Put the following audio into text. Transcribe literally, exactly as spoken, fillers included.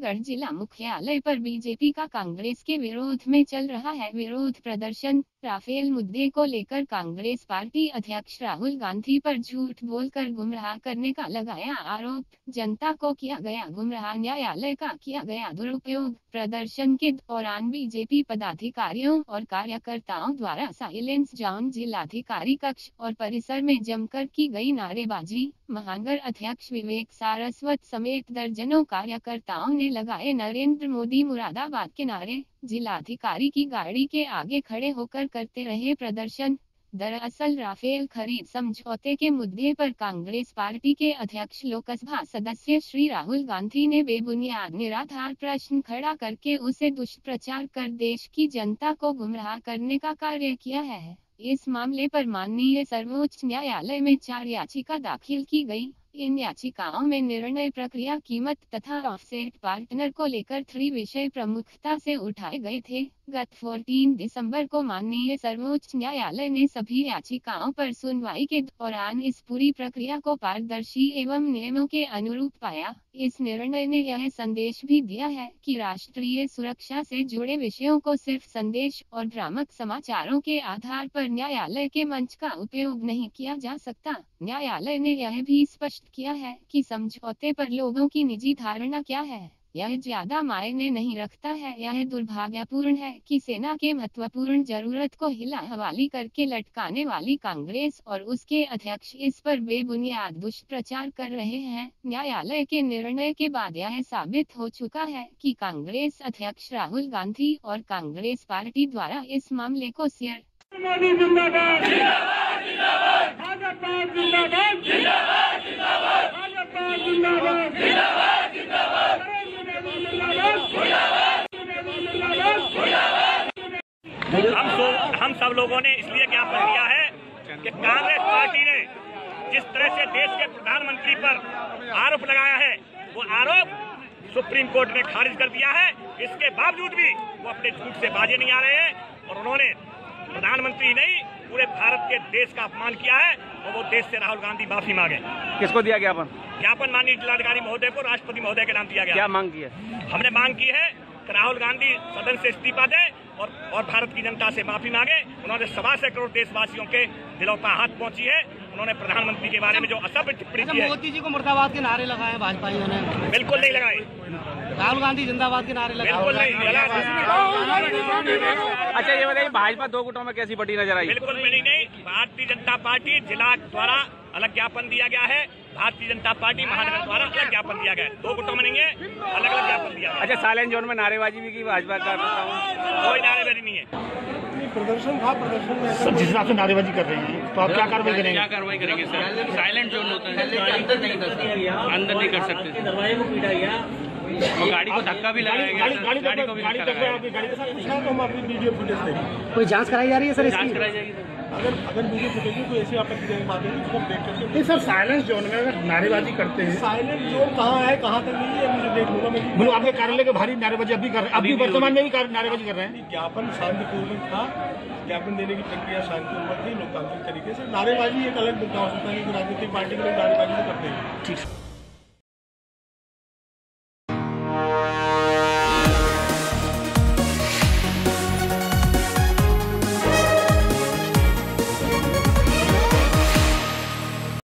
अलीगढ़ जिला मुख्यालय पर बीजेपी का कांग्रेस के विरोध में चल रहा है विरोध प्रदर्शन। राफेल मुद्दे को लेकर कांग्रेस पार्टी अध्यक्ष राहुल गांधी पर झूठ बोलकर गुमराह करने का लगाया आरोप। जनता को किया गया गुमराह, न्यायालय का किया गया दुरुपयोग। प्रदर्शन के दौरान बीजेपी पदाधिकारियों और कार्यकर्ताओं द्वारा साइलेंस जाम, जिलाधिकारी कक्ष और परिसर में जमकर की गई नारेबाजी। महानगर अध्यक्ष विवेक सारस्वत समेत दर्जनों कार्यकर्ताओं ने लगाए नरेंद्र मोदी मुरादाबाद के नारे। जिलाधिकारी की गाड़ी के आगे खड़े होकर करते रहे प्रदर्शन। दरअसल राफेल खरीद समझौते के मुद्दे पर कांग्रेस पार्टी के अध्यक्ष लोकसभा सदस्य श्री राहुल गांधी ने बेबुनियाद निराधार प्रश्न खड़ा करके उसे दुष्प्रचार कर देश की जनता को गुमराह करने का कार्य किया है। इस मामले पर माननीय सर्वोच्च न्यायालय में चार याचिका दाखिल की गई। इन याचिकाओं में निर्णय प्रक्रिया, कीमत तथा ऑफसेट पार्टनर को लेकर थ्री विषय प्रमुखता से उठाए गए थे। गत चौदह दिसंबर को माननीय सर्वोच्च न्यायालय ने सभी याचिकाओं पर सुनवाई के दौरान इस पूरी प्रक्रिया को पारदर्शी एवं नियमों के अनुरूप पाया। इस निर्णय ने यह संदेश भी दिया है कि राष्ट्रीय सुरक्षा से जुड़े विषयों को सिर्फ संदेश और भ्रामक समाचारों के आधार पर न्यायालय के मंच का उपयोग नहीं किया जा सकता। न्यायालय ने यह भी स्पष्ट किया है कि समझौते पर लोगों की निजी धारणा क्या है, यह ज्यादा मायने नहीं रखता है। यह दुर्भाग्यपूर्ण है कि सेना के महत्वपूर्ण जरूरत को हिला हवाली करके लटकाने वाली कांग्रेस और उसके अध्यक्ष इस पर बेबुनियाद दुष्प्रचार कर रहे हैं। न्यायालय के निर्णय के बाद यह साबित हो चुका है कि कांग्रेस अध्यक्ष राहुल गांधी और कांग्रेस पार्टी द्वारा इस मामले को सिर हम सो, हम सब लोगों ने इसलिए ज्ञापन दिया है कि कांग्रेस पार्टी ने जिस तरह से देश के प्रधानमंत्री पर आरोप लगाया है, वो आरोप सुप्रीम कोर्ट ने खारिज कर दिया है। इसके बावजूद भी वो अपने झूठ से बाजे नहीं आ रहे हैं और उन्होंने प्रधानमंत्री नहीं पूरे भारत के देश का अपमान किया है और वो देश से राहुल गांधी माफी मांगे। किसको दिया ज्ञापन? ज्ञापन माननीय जिलाधिकारी महोदय को राष्ट्रपति महोदय के नाम दिया गया। क्या मांग की है? हमने मांग की है कि राहुल गांधी सदन से इस्तीफा दे और और भारत की जनता से माफी मांगे। उन्होंने सवा सौ करोड़ देशवासियों के दिलों पर हाथ पहुंची है। उन्होंने प्रधानमंत्री के बारे में जो असभ्य टिप्पणी की है, मोदी जी को मुर्दाबाद के नारे लगाए भाजपाइयों ने, बिल्कुल नहीं लगाए। राहुल गांधी जिंदाबाद के नारे लगाए, बिल्कुल नहीं। अच्छा ये बताइए, भाजपा दो गुटों में कैसी बटी नजर आई? बिल्कुल मिली नहीं। भारतीय जनता पार्टी जिला द्वारा अलग ज्ञापन दिया गया है, भारतीय जनता पार्टी महानगर द्वारा अलग ज्ञापन दिया गया है। दो गुटों में नहीं है, अलग अलग ज्ञापन दिया गया। अच्छा साइलेंट जोन में नारेबाजी भी की भाजपा का? कोई नारेबाजी नहीं है। प्रदर्शन था, प्रदर्शन में जिस हिसाब से नारेबाजी कर रही है तो आप क्या कार्रवाई करेंगे? क्या कार्रवाई करेंगे सर? साइलेंट जोन होता है, अंदर नहीं कर सकते, अंदर नहीं कर सकते। गाड़ी को धक्का भी लगाया गया, गाड़ी को भी धक्का लगाया गया। कोई जांच कराई जा रही है सर? जांच कराई जाएगी अगर अगर वीडियो फुटेज में कोई ऐसी आपत्ति की बात है तो देख करके। नहीं सर, साइलेंस जोन में अगर नारेबाजी करते हैं, साइलेंस जोन कहाँ है, कहाँ तक नहीं है, मुझे देख लूंगा मैं। बोलो, आपके कार्यालय के भारी नारेबाजी अभी कर रहे हैं, अभी वर्तमान में भी नारेबाजी कर रहे हैं। ज्ञापन शांतिपूर्वक था, ज्ञापन देने की प्रक्रिया शांतिपूर्वक थी, लोकतांत्रिक तरीके से। नारेबाजी एक अलग मुद्दा हो सकता है, राजनीतिक पार्टी के लोग नारेबाजी करते हैं।